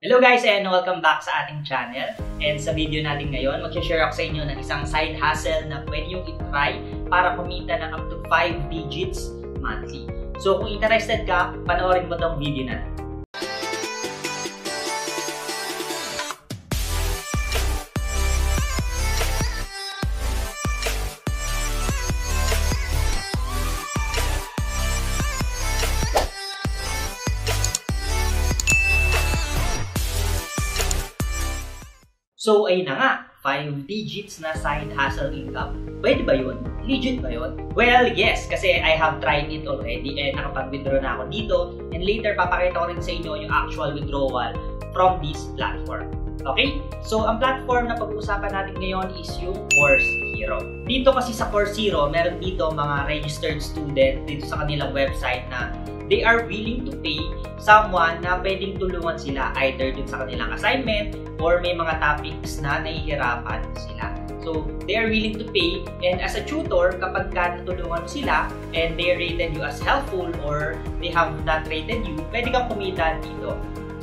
Hello guys and welcome back sa ating channel. And sa video natin ngayon, mag-share ako sa inyo ng isang side hustle na pwede yung i-try para kumita ng up to 5 digits monthly. So kung interested ka, panoorin mo tong video natin. So ayun na nga, 5 digits na side hustle income. Pwede ba yun? Legit ba yun? Well, yes, kasi I have tried it already and nakapag-withdraw na ako dito and later papakita ko rin sa inyo yung actual withdrawal from this platform. Okay? So ang platform na pag-uusapan natin ngayon is yung Course Hero. Dito kasi sa Course Hero, meron dito mga registered student dito sa kanilang website na they are willing to pay someone na pwedeng tulungan sila either dun sa kanilang assignment or may mga topics na nahihirapan sila. So, they are willing to pay and as a tutor, kapag ka natulungan sila and they rated you as helpful or they have not rated you, pwede kang kumita dito.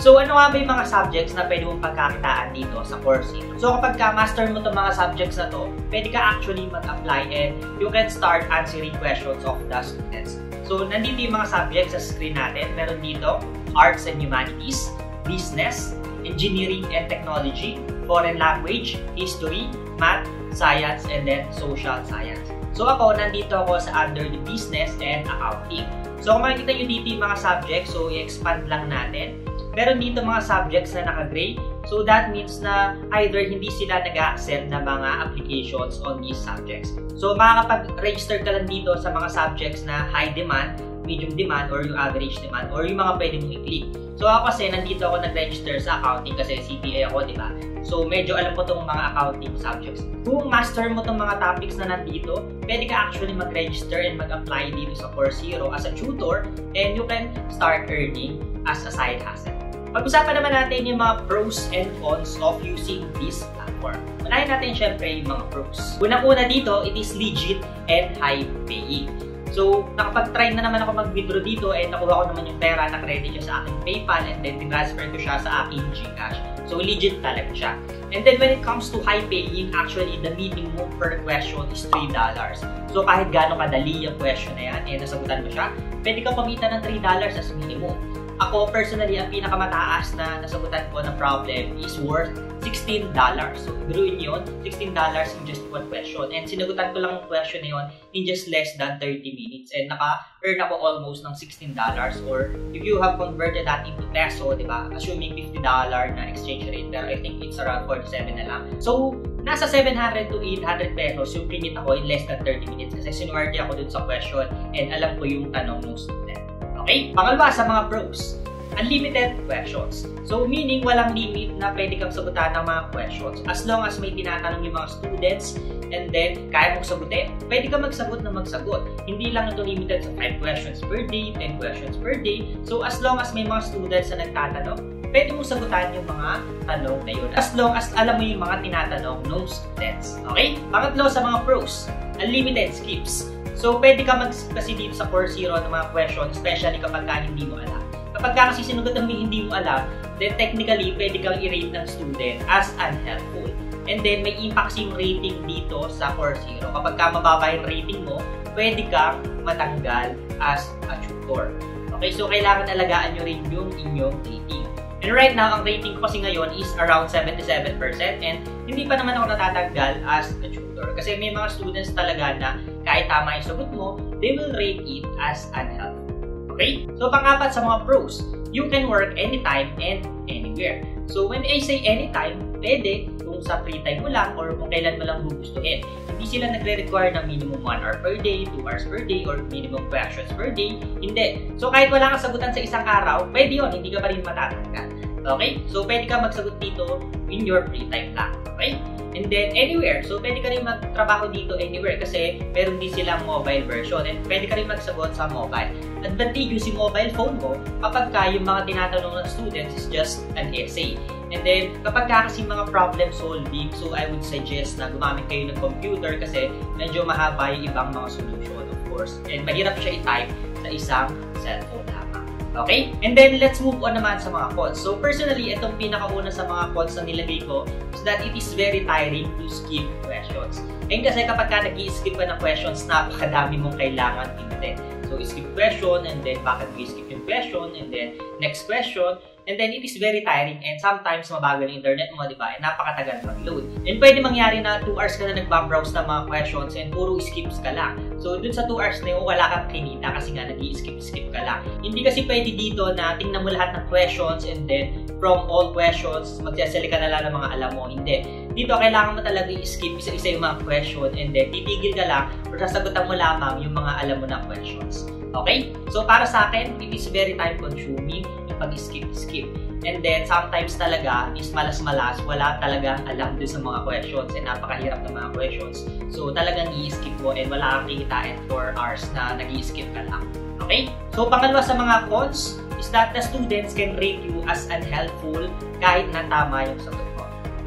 So, ano nga ba yung mga subjects na pwede mong pagkakitaan dito sa course? So, kapag ka-master mo itong mga subjects na to, pwede ka actually mag-apply and you can start answering questions of the students. So, nandito yung mga subjects sa screen natin. Meron dito, Arts and Humanities, Business, Engineering and Technology, Foreign Language, History, Math, Science, and then Social Science. So, ako, nandito ako sa under the Business and Accounting. So, kung makikita nyo dito yung mga subjects, so, i-expand lang natin. Meron dito mga subjects na naka-gray. So, that means na either hindi sila nag-accept na mga applications on these subjects. So, makakapag-register ka lang dito sa mga subjects na high demand, medium demand, or yung average demand, or yung mga pwede mong i-click. So, ako kasi, nandito ako nag-register sa accounting kasi CPA ako, di ba? So, medyo alam ko itong mga accounting subjects. Kung master mo itong mga topics na nandito, pwede ka actually mag-register and mag-apply dito sa Course Hero as a tutor, and you can start earning as a side hustle. Pag-usapan naman natin yung mga pros and cons of using this platform. Unahin natin syempre yung mga pros. Unang-una dito, it is legit and high-paying. So, nakapag-try na naman ako mag-withdraw dito and nakuha ko naman yung pera na credit siya sa aking PayPal and then transfer ko siya sa aking Gcash. So, legit talaga siya. And then when it comes to high-paying, actually, the minimum per question is $3. So, kahit gano'ng kadali yung question na yan, eh, nasagutan mo siya, pwede ka pamita ng $3 as minimum. Ako, personally, ang pinakamataas na nasagutan ko na problem is worth $16. So, gawin yun, $16 in just one question. And sinagutan ko lang yung question na yun in just less than 30 minutes. And naka-earn ako almost ng $16. Or, if you have converted that into peso, di ba? Assuming $50 na exchange rate. Pero I think it's around 47 na lang. So, nasa 700 to 800 pesos yung pinit ako in less than 30 minutes. Kasi sinuwerte ako dun sa question and alam ko yung tanong ng student. Okay, pangalawa sa mga pros, unlimited questions. So, meaning walang limit na pwede kang sagutan ng mga questions. As long as may tinatanong yung mga students and then kaya mong sagutin, pwede kang magsagot na magsagot. Hindi lang ito limited sa 5 questions per day, 10 questions per day. So, as long as may mga students na nagtatanong, pwede mong sagutan yung mga tanong na yun. As long as alam mo yung mga tinatanong ng students. Okay? Pangatlo sa mga pros, unlimited skips. So, pwede ka mag-kasi dito sa Course Hero ng mga questions, especially kapag ka hindi mo alam. Kapag ka kasi sinugot ang hindi mo alam, then technically, pwede kang i-rate ng student as unhelpful. And then, may impact yung rating dito sa Course Hero. Kapag ka mababa yung rating mo, pwede kang matanggal as a tutor. Okay, so kailangan alagaan nyo rin yung inyong rating. And right now, ang rating ko kasi ngayon is around 77% and hindi pa naman ako natatanggal as a tutor. Kasi may mga students talaga na kahit tama yung sagot mo, they will rate it as unhelpful. Okay? So, pang-apat sa mga pros, you can work anytime and anywhere. So, when I say anytime, pwede kung sa free time mo lang or kung kailan mo lang gugustuhin. Hindi sila nagre-require ng minimum 1 hour per day, 2 hours per day, or minimum questions per day. Hindi. So, kahit wala kang sagutan sa isang araw, pwede yun. Hindi ka pa rin matatanggal. Okay? So, pwede ka magsagot dito in your free time lang. Okay? And then, anywhere. So, pwede ka rin magtrabaho dito anywhere kasi meron din silang mobile version and pwede ka rin magsagot sa mobile. Advantageous yung mobile phone mo kapag ka yung mga tinatanong ng students is just an essay. And then, kapag ka kasi mga problem solving, so I would suggest na gumamit kayo ng computer kasi medyo mahaba yung ibang mga solution, of course. And mahirap siya i-type sa isang cellphone lamang. Okay? And then, let's move on naman sa mga calls. So, personally, itong pinakauna sa mga calls na nilagay ko so that it is very tiring to skip questions. Ngayon kasi kapag ka nag-i-skip ka ng questions, napakadami mong kailangan intent. So, skip question, and then bakit i-skip yung question, and then next question, and then it is very tiring and sometimes mabagal yung internet mo, di ba? And napakatagal mag-load. And pwede mangyari na 2 hours ka na nagbabrowse ng mga questions and puro skips ka lang. So, dun sa 2 hours na yun, wala kang kinita kasi nga nag-i-skip ka lang. Hindi kasi pwede dito na tingnan mo lahat ng questions and then from all questions, mag-select ka na lang ng mga alam mo. Hindi. Dito, kailangan mo talaga i-skip isa-isa yung mga question and then titigil ka lang or sasagutan mo lamang yung mga alam mo na questions. Okay? So, para sa akin, it is very time-consuming yung pag-skip. And then, sometimes talaga, is malas-malas, wala talaga alam dun sa mga questions and napakahirap ng mga questions. So, talagang i-skip mo and wala kang kikitain for hours na nag-i-skip ka lang. Okay? So, pangalawa sa mga cons is that the students can rate you as unhelpful kahit na tama yung sagot.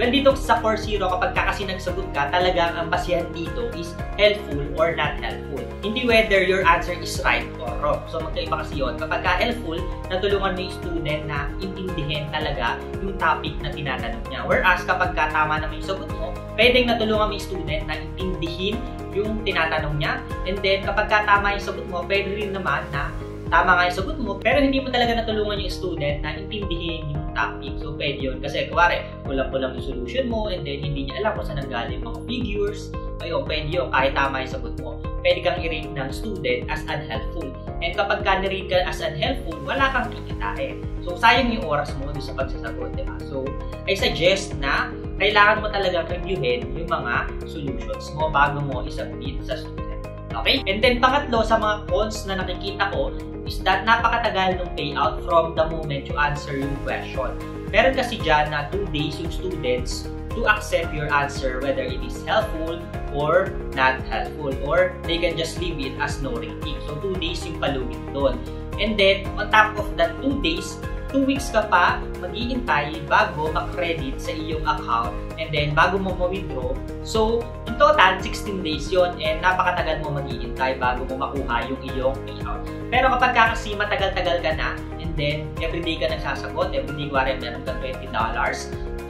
Well, dito sa Course Hero, kapag kasi nagsagot ka, talagang ang basihan dito is helpful or not helpful. Hindi whether your answer is right or wrong. So, magkaiba kasi yun. Kapag ka helpful, natulungan mo yung student na intindihin talaga yung topic na tinatanong niya. Whereas, kapag ka tama naman yung sagot mo, pwedeng natulungan mo yung student na intindihin yung tinatanong niya. And then, kapag ka tama yung sagot mo, pwede rin naman na tama nga yung sagot mo, pero hindi mo talaga natulungan yung student na intindihin yung topic. So, pwede yun. Kasi, kuwari, kulang yung solution mo, and then hindi niya alam kung saan nanggaling mga figures. Ayun, pwede yun. Kahit tama yung sagot mo, pwede kang i-rate ng student as unhelpful. And kapag ka na-rate ka as unhelpful, wala kang kikitain. So, sayang yung oras mo doon sa pagsasagot, diba? So, I suggest na kailangan mo talaga reviewin yung mga solutions mo bago mo isubmit sa student. Okay? And then, pangatlo sa mga cons na nakikita ko, is that napakatagal ng payout from the moment you answer yung question. Meron kasi dyan na 2 days yung students to accept your answer whether it is helpful or not helpful or they can just leave it as no rating. So, 2 days yung palugit doon. And then, on top of that 2 days, 2 weeks ka pa maghihintay bago mag-credit sa iyong account and then bago mo ma-withdraw. So, in total, 16 days yon and napakatagal mo maghihintay bago mo makuha yung iyong payout. Pero kapag ka kasi matagal-tagal ka na and then everyday ka nagsasagot, everyday kuwari meron ka $20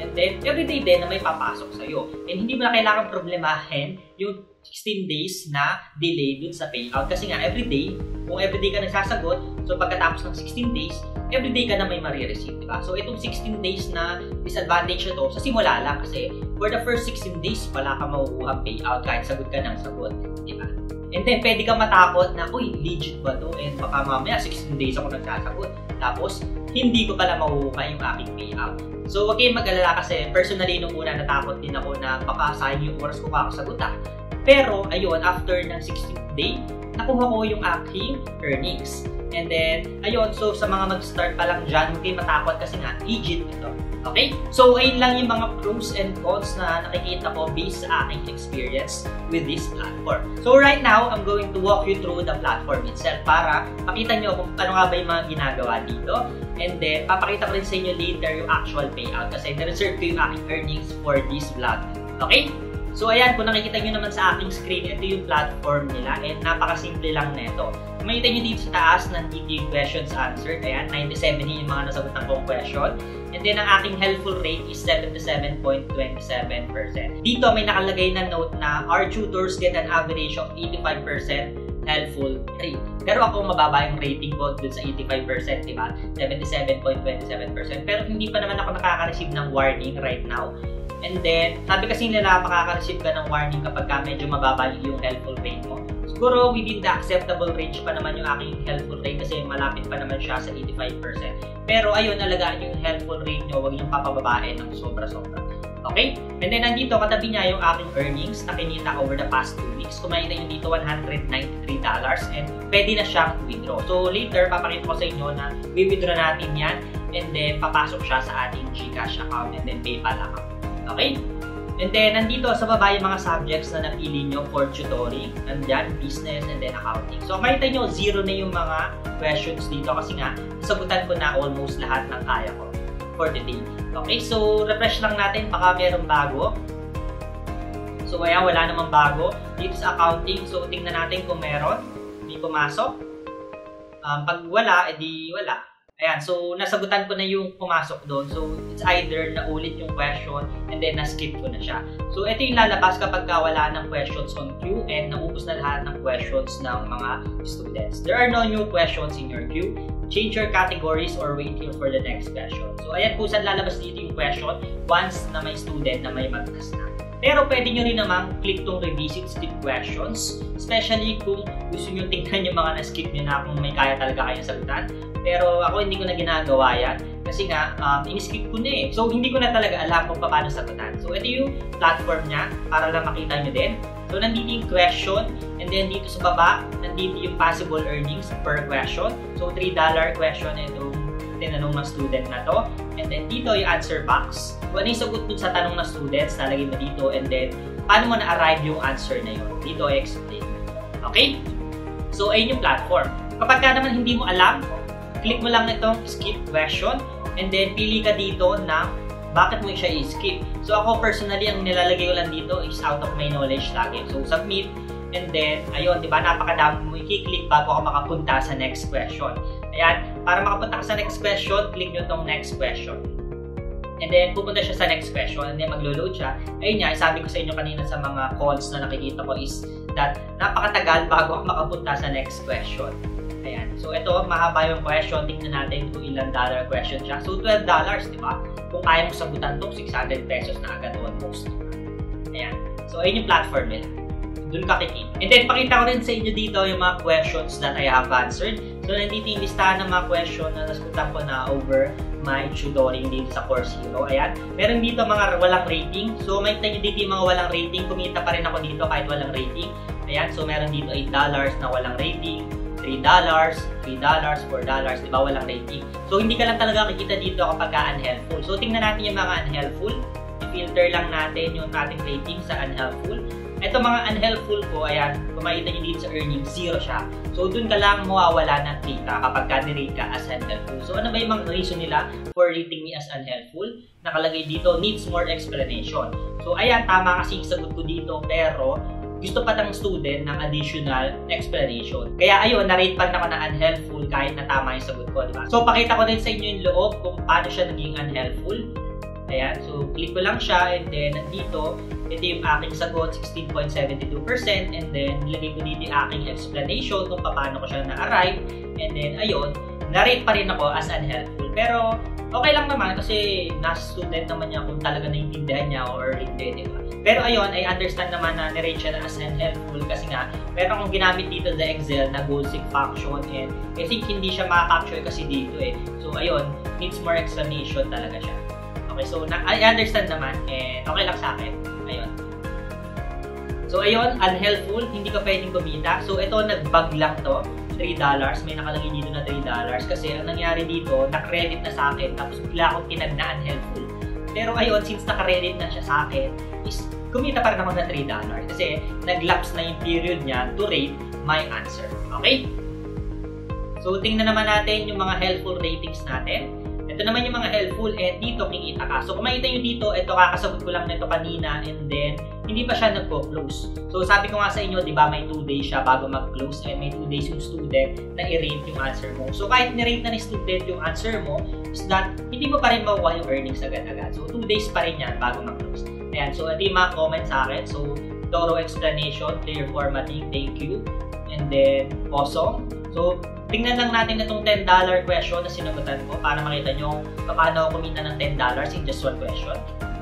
and then everyday din na may papasok sa'yo. And hindi mo na kailangan problemahin yung 16 days na delay dun sa payout. Kasi nga, everyday, kung everyday ka nagsasagot, so pagkatapos ng 16 days, everyday ka na may marireceive, diba? So, itong 16 days na disadvantage na to, sa simula lang kasi for the first 16 days, wala ka makukuha payout kahit sagot ka ng sagot, diba? And then, pwede ka matakot na, uy, legit ba to? And baka mamaya, 16 days ako nagsasagot. Tapos, hindi ko pala makukuha yung aking payout. So, huwag kayong mag-alala kasi personally, nung una, natakot din ako na baka sayang yung oras ko kakasagot, ah. Pero, ayun, after ng 16th day, nakuha ko yung aking earnings. And then, ayun, so sa mga mag-start pa lang dyan, huwag kayo matakot kasi nga, legit ito. Okay? So, ayun lang yung mga pros and cons na nakikita ko based sa aking experience with this platform. So, right now, I'm going to walk you through the platform itself para makita nyo kung ano nga ba yung mga ginagawa dito. And then, papakita ko rin sa inyo later yung actual payout kasi na-reserve ko yung aking earnings for this vlog. Okay? So, ayan, kung nakikita nyo naman sa aking screen, ito yung platform nila and napakasimple lang neto. Kung makikita nyo dito sa taas, nandito yung questions answered. Ayan, 97 yung mga nasagot ng kong question. And then, ang aking helpful rate is 77.27%. Dito, may nakalagay na note na our tutors get an average of 85% helpful rate. Pero ako, mababa yung rating ko dun sa 85%, diba? 77.27%. Pero hindi pa naman ako nakaka-receive ng warning right now. And then, sabi kasi nila, makaka-receive ka ng warning kapag ka medyo mababa yung helpful rate mo. Siguro, within the acceptable range pa naman yung aking helpful rate kasi malapit pa naman siya sa 85%. Pero, ayun, alagaan yung helpful rate nyo, huwag yung papababain ng sobra-sobra. Okay? And then, nandito, katabi niya yung aking earnings na kinita over the past 2 weeks. Kumain na yung dito $193 and pwede na siyang withdraw. So, later, papakita ko sa inyo na withdraw natin yan and then, papasok siya sa ating Gcash account and then PayPal account. Okay? And then, nandito sa baba yung mga subjects na napili nyo for tutoring. Nandyan, business, and then accounting. So, makita nyo, zero na yung mga questions dito kasi nga, sagutan ko na almost lahat ng kaya ko for the day. Okay? So, refresh lang natin. Baka meron bago. So, ayan, wala namang bago. Dito sa accounting, so, tingnan natin kung meron. Hindi pumasok. Pag wala, edi wala. Ayan, so nasagutan ko na yung pumasok doon. So it's either naulit yung question and then na-skip ko na siya. So ito yung lalabas kapag wala ng questions on queue and naubos na lahat ng questions ng mga students. There are no new questions in your queue. Change your categories or wait here for the next question. So ayan po saan lalabas dito yung question once na may student na may mag-ask na. Pero pwede nyo rin namang click tong revisit skip questions, especially kung gusto nyo tingnan yung mga na-skip nyo na kung may kaya talaga kayong sagutan. Pero ako hindi ko na ginagawa yan kasi nga in-skip ko na eh. So hindi ko na talaga alam kung paano sagutan. So ito yung platform niya para lang makita nyo din. So nandito yung question and then dito sa baba, nandito yung possible earnings per question. So $3 question na itong tinanong ng student na to. And then dito yung answer box. Kung ano yung sagot dun sa tanong ng students, nalagay mo dito and then paano mo na-arrive yung answer na yun. Dito explain. Okay? So ayun yung platform. Kapag ka naman hindi mo alam, click mo lang itong skip question and then pili ka dito na bakit mo siya i-skip? So ako personally, ang nilalagay ko lang dito is out of my knowledge lagi. So submit, and then, ayun, di ba, napakadami mo i-click bago ka makapunta sa next question. Ayan, para makapunta ka sa next question, click nyo itong next question. And then, pupunta siya sa next question, and then maglo-load siya. Ayun nga, sabi ko sa inyo kanina sa mga calls na nakikita ko is that napakatagal bago ka makapunta sa next question. Ayan. So, ito, mahaba yung question. Tingnan natin kung ilang dollar question siya. So, $12, di ba? Kung kaya mo sagutan itong 600 pesos na agad on post. Ayan. So, ayun yung platform nila. Doon ka kikita. And then, pakita ko rin sa inyo dito yung mga questions that I have answered. So, nandito yung listahan ng mga question na nasagutan ko na over my tutoring dito sa Course Hero. Ayan. Meron dito mga walang rating. So, may tayo dito yung mga walang rating. Kumita pa rin ako dito kahit walang rating. Ayan. So, meron dito $8 na walang rating. $3, $4, di ba? Walang rating. So, hindi ka lang talaga kikita dito kapag unhelpful. So, tingnan natin yung mga unhelpful. I-filter lang natin yung ating rating sa unhelpful. Ito mga unhelpful ko, ayan, kung makita nyo dito sa earnings, zero siya. So, dun ka lang mawawala ng kita kapag ka-rate ka as unhelpful. So, ano ba yung mga reason nila for rating me as unhelpful? Nakalagay dito, needs more explanation. So, ayan, tama kasi yung sagot ko dito, pero gusto pa ng student ng additional explanation. Kaya ayun, na-rate pa na ako na unhelpful kahit na tama yung sagot ko, diba? So, pakita ko din sa inyo yung loob kung paano siya naging unhelpful. Ayan, so click ko lang siya and then nandito, ito yung aking sagot, 16.72%, and then nilagay ko dito yung aking explanation kung paano ko siya na-arrive, and then ayun, na-rate pa rin ako as unhelpful. Pero, okay lang naman kasi na-student naman niya kung talaga naiintindihan niya or hindi, diba? Pero ayun, I understand naman na nirate siya na as unhelpful kasi nga, pero kung ginamit dito sa Excel na basic function and I think hindi siya makakapture kasi dito eh. So ayun, needs more explanation talaga siya. Okay, so I understand naman and okay lang sa akin. Ayun. So ayun, unhelpful, hindi ka pwedeng kumita. So ito, nag-bug lang to. $3, may nakalagay dito na $3 kasi ang nangyari dito, na-credit na sa akin tapos bigla akong tinagnaan helpful. Pero ayun, since naka-credit na siya sa akin, is kumita pa rin ako na $3 kasi nag-lapse na yung period niya to rate my answer. Okay? So tingnan naman natin yung mga helpful ratings natin. Ito naman yung mga helpful and dito kikita ka. So kung makita nyo dito, ito kakasagot ko lang nito kanina and then hindi pa siya nagpo-close. So sabi ko nga sa inyo, di ba may 2 days siya bago mag-close and may 2 days yung student na i-rate yung answer mo. So kahit ni-rate na ni student yung answer mo, is that hindi mo pa rin makuha yung earnings agad-agad. So 2 days pa rin yan bago mag-close. Ayan, so ito yung mga comments sa akin. So thorough explanation, clear formatting, thank you, and then awesome. So tingnan lang natin itong $10 question na sinagutan ko para makita nyo paano kumita ng $10 in just one question.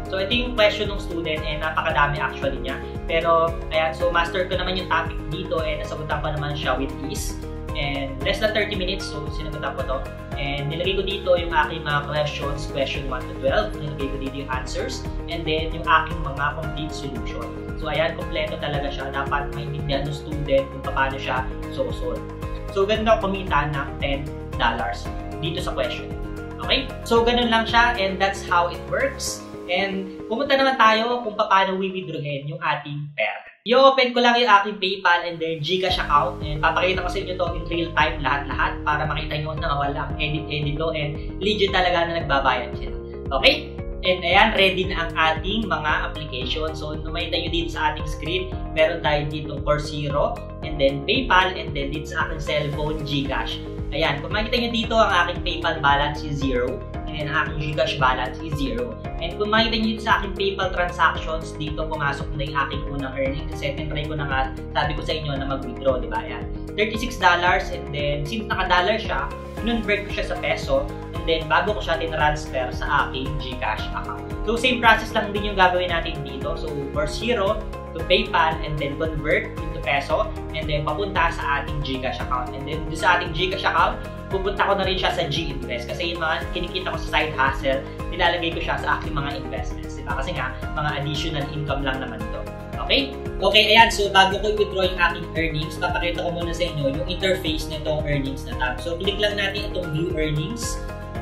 So ito yung question ng student and napakadami actually niya. Pero ayan, so master ko naman yung topic dito and nasagutan ko naman siya with ease. And less than 30 minutes, so sinagutan ko to. And nilagay ko dito yung aking mga questions, question 1 to 12. Nilagay ko dito yung answers and then yung aking mga complete solution. So ayan, kompleto talaga siya. Dapat maintindihan ng student kung paano siya so-solve. So, ganun ako kumita ng $10 dito sa question. Okay? So, ganun lang siya and that's how it works. And pumunta naman tayo kung paano wi-withdrawin yung ating pera. I-open ko lang yung aking PayPal and then Gcash account and papakita ko sa inyo to in real time lahat-lahat para makita nyo na walang edit-edit to and legit talaga na nagbabayad sila. Okay? And ayan, ready na ang ating mga application. So, numayin tayo dito sa ating screen. Meron tayo dito Course Hero, and then PayPal, and then dito sa aking cellphone, Gcash. Ayan, kung makikita nyo dito, ang aking PayPal balance is 0. And ang aking Gcash balance is 0. And kung makikita nyo dito sa aking PayPal transactions, dito pumasok na yung aking unang earning. Kasi tinry ko na nga, sabi ko sa inyo na mag-withdraw, di ba? Ayan, $36. And then, since naka-dollar siya, convert ko siya sa peso. And then, bago ko siya tinransfer sa aking Gcash account. So, same process lang din yung gagawin natin dito. So, Course Hero to PayPal and then convert into peso. And then, papunta sa ating Gcash account. And then, doon sa ating Gcash account, pupunta ko na rin siya sa G-Invest kasi yung mga kinikita ko sa side hustle, nilalagay ko siya sa aking mga investments, diba? Kasi nga, mga additional income lang naman ito. Okay? Okay, ayan. So, bago ko i-withdraw yung aking earnings, papakita ko muna sa inyo yung interface nitong earnings na tab. So, click lang natin itong view earnings.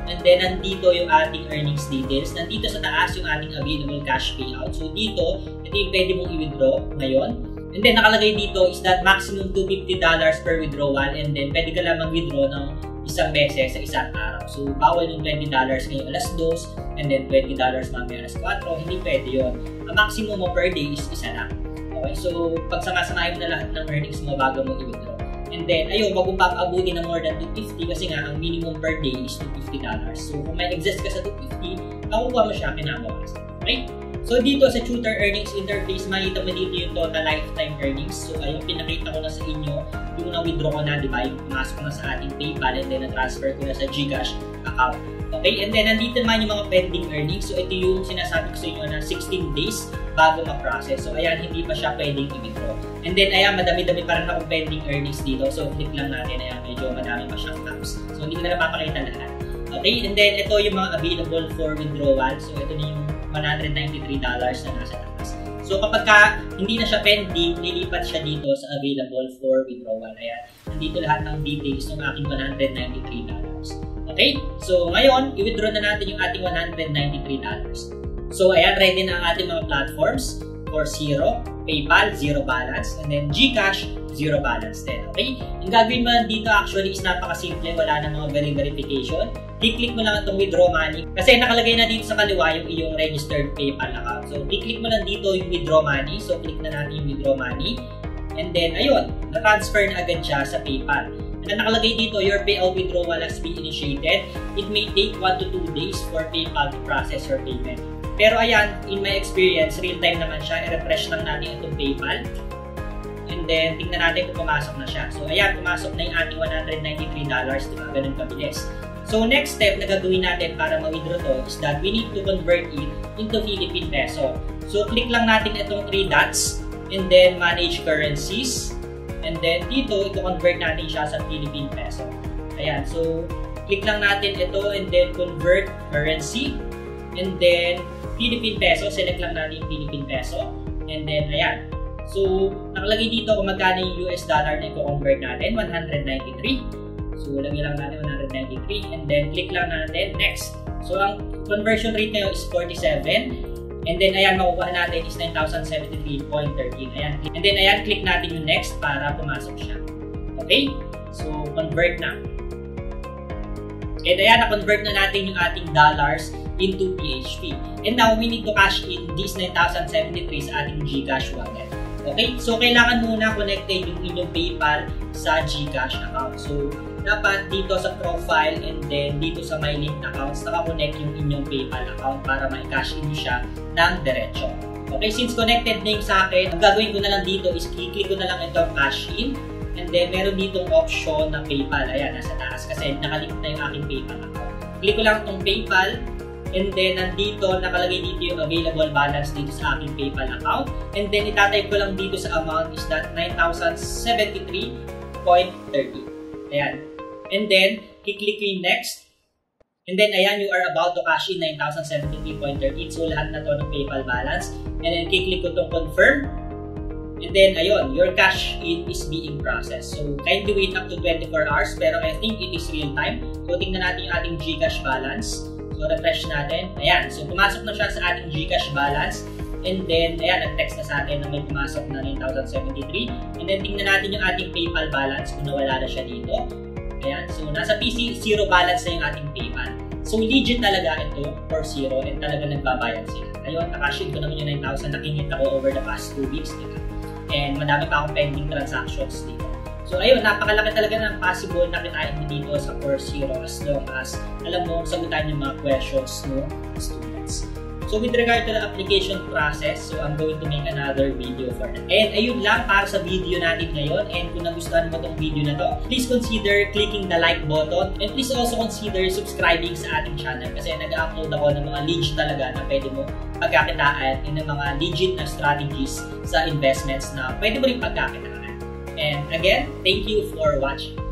And then, nandito yung ating earnings details. Nandito sa taas yung ating available cash payout. So, dito, ito yung pwede mong i-withdraw ngayon. And then, nakalagay dito is that maximum $250 per withdrawal. And then, pwede ka lang mag-withdraw ng isang beses sa isang araw. So, bawal yung $20 ngayong alas 2 and then $20 mamaya alas 4. Hindi pwede yun. Ang maximum mo per day is isa lang. Okay? So, pagsamasamahin mo na lahat ng earnings mo bago mo i-withdraw. And then, ayun, wag mong pag-abutin na more than $250 kasi nga, ang minimum per day is $250. So, kung may exist ka sa $250, nakukuha mo siya kinabukas. Okay? So, dito sa tutor earnings interface, makikita mo dito yung total lifetime earnings. So, ayun, pinakita ko na sa inyo yung na-withdraw ko na, di ba? Yung pumasok na sa ating PayPal and then na-transfer ko na sa Gcash account. Okay? And then, nandito naman yung mga pending earnings. So, ito yung sinasabi ko sa inyo na 16 days bago ma-process. So, ayan, hindi pa siya pwedeng i-withdraw. And then, ayan, madami-dami pa rin akong pending earnings dito. So, click lang natin. Ayan, medyo madami pa siyang tabs. So, hindi ko na napapakita lahat. Okay? And then, ito yung mga available for withdrawal. So, ito na yung $193 na nasa taas. So, kapag ka hindi na siya pending, nilipat siya dito sa available for withdrawal. Ayan. Nandito lahat ng details ng ating $193. Okay? So, ngayon, i-withdraw na natin yung ating $193. So, ayan, ready na ang ating mga platforms. Course Hero, PayPal, 0 balance. And then, Gcash, 0 balance din. Okay? Ang gagawin mo dito actually is napakasimple. Wala na mga verification. Click mo lang itong withdraw money. Kasi nakalagay na dito sa kaliwa yung iyong registered PayPal account. So, click mo lang dito yung withdraw money. So, click na natin yung withdraw money. And then, ayun, na-transfer na agad siya sa PayPal. At nakalagay dito, your payout withdrawal has been initiated. It may take 1 to 2 days for PayPal to process your payment. Pero ayan, in my experience, real-time naman siya. I-refresh lang natin itong PayPal. And then, tingnan natin kung pumasok na siya. So, ayan, pumasok na yung ating $193. Diba? Ganun kabilis. So, next step na gagawin natin para ma-withdraw to is that we need to convert it into Philippine Peso. So, click lang natin itong 3 dots and then manage currencies. And then, dito, i-convert natin siya sa Philippine Peso. Ayan. So, click lang natin ito and then convert currency. And then, Philippine Peso. Select lang natin yung Philippine Peso. And then, ayan. So, nakalagay dito kung magkano yung US dollar na i-convert natin. 193. So, lagyan lang natin 193 and then click lang natin next. So, ang conversion rate na yun is 47 and then ayan, makukuha natin is 9,073.13. Ayan. And then ayan, click natin yung next para pumasok siya. Okay? So, convert na. And ayan, na-convert na natin yung ating dollars into PHP. And now, we need to cash in these 9,073 sa ating Gcash wallet. Okay? So, kailangan muna connected yung inyong PayPal sa Gcash account. So, dapat dito sa profile and then dito sa my linked accounts naka-connect yung inyong PayPal account para ma-cash in siya ng diretso. Okay, since connected na sa akin, ang gagawin ko na lang dito is i-click ko na lang itong cash in and then meron ditong option na PayPal. Ayan, nasa taas kasi nakalink na yung aking PayPal account. Click ko lang itong PayPal and then nandito, nakalagay dito yung available balance dito sa aking PayPal account and then itatype ko lang dito sa amount is that 9,073.30. Ayan. And then, click yung next. And then, ayan, you are about to cash in 9,073.13. So, lahat na to ng PayPal balance. And then, click ko itong confirm. And then, ayun, your cash in is being processed. So, kindly wait up to 24 hours. Pero, I think it is real time. So, tingnan natin yung ating Gcash balance. So, refresh natin. Ayan. So, pumasok na siya sa ating Gcash balance. And then, ayan, nag-text na sa atin na may pumasok na 9,073. And then, tingnan natin yung ating PayPal balance kung nawala na siya dito. Ayan, so nasa PC, 0 balance na yung ating PayPal. So, legit talaga ito for 0 and talaga nagbabayad sila. Ayun, nakashin ko naman yung 9,000 na kinita ko over the past 2 weeks. Diba? And madami pa akong pending transactions dito. So ayun, napakalaki talaga ng possible na kitain dito sa Course Hero as long as alam mo sagutan yung mga questions ng students. So with regard to the application process, so I'm going to make another video for that. And ayun lang para sa video natin ngayon. And kung nagustuhan mo tong video na to, please consider clicking the like button. And please also consider subscribing sa ating channel kasi nag-upload ako ng mga legit talaga na pwede mo pagkakitaan and ng mga legit na strategies sa investments na pwede mo rin pagkakitaan. And again, thank you for watching.